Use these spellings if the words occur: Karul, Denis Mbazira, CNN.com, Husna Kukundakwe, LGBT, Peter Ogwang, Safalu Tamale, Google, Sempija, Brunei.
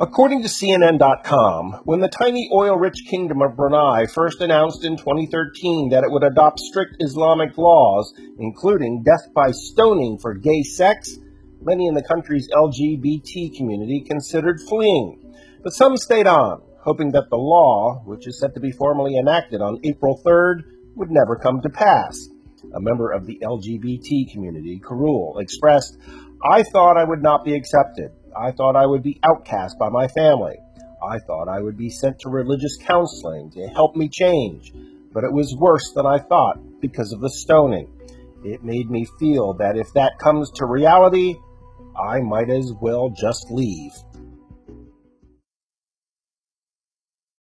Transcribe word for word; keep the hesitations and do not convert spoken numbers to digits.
According to C N N dot com, when the tiny oil-rich kingdom of Brunei first announced in twenty thirteen that it would adopt strict Islamic laws, including death by stoning for gay sex, many in the country's L G B T community considered fleeing. But some stayed on, hoping that the law, which is set to be formally enacted on April third, would never come to pass. A member of the L G B T community, Karul, expressed, "I thought I would not be accepted. I thought I would be outcast by my family. I thought I would be sent to religious counseling to help me change. But it was worse than I thought because of the stoning. It made me feel that if that comes to reality, I might as well just leave."